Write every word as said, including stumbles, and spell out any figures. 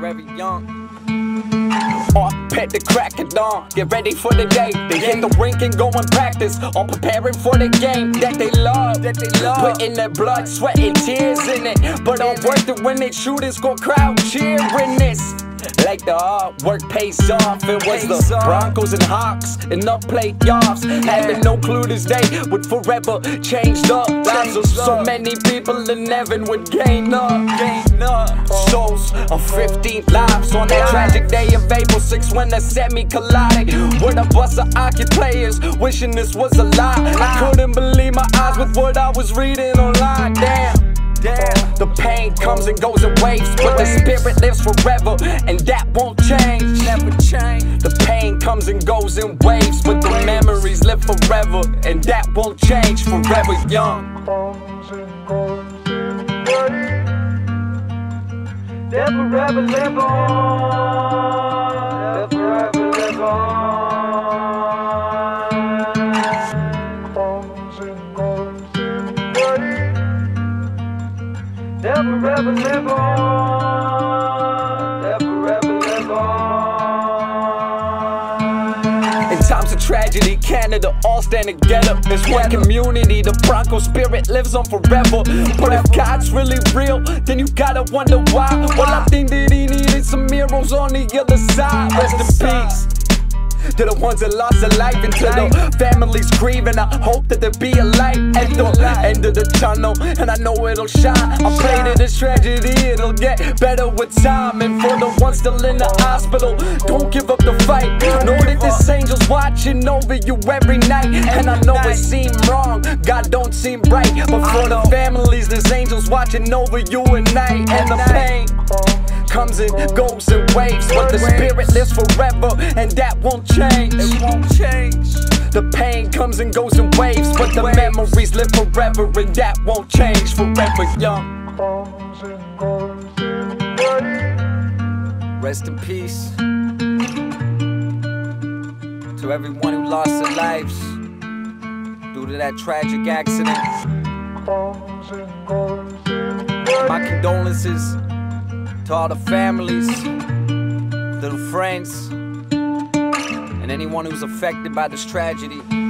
very young. Or pet the crack at dawn, get ready for the day. They hit the rink and go and practice, or preparing for the game that they love, that they love. Putting their blood, sweat, and tears in it, but all worth it when they shoot and score, crowd cheering this. Like the hard work pays off. It was the Broncos and Hawks in the playoffs. Having no clue this day would forever change up lives of so many people in heaven would gain up. Souls of fifteen lives on that tragic day of April sixth when the semi collided with a bus of hockey players wishing this was a lie. I couldn't believe my eyes with what I was reading online. Damn. Damn. The pain comes and goes in waves, but the spirit lives forever, and that won't change. Never change. The pain comes and goes in waves, but the memories live forever, and that won't change. Forever young. Comes and goes in waves. They'll forever live on. They'll forever live on. Comes and goes in waves. They'll forever live on. They'll forever live on. In times of tragedy, Canada all stand together. It's one community, the Bronco spirit lives on forever. But if God's really real, then you gotta wonder why. Well, I think that he needed some miracles on the other side. Rest in peace to the ones that lost their life, and to the families grieving. I hope that there be a light at the end of the tunnel, and I know it'll shine. I pray that this tragedy, it'll get better with time. And for the ones still in the hospital, don't give up the fight. Know that this angel's watching over you every night. And I know it seemed wrong, God don't seem right, but for the families, this angel's watching over you at night. And the pain comes and goes in waves, but the spirit lives forever, and that won't change. It won't change. The pain comes and goes in waves, but the memories live forever, and that won't change. Forever young. Comes and goes in waves. Rest in peace to everyone who lost their lives due to that tragic accident. Comes and goes in waves. My condolences to all the families, little friends, and anyone who's affected by this tragedy.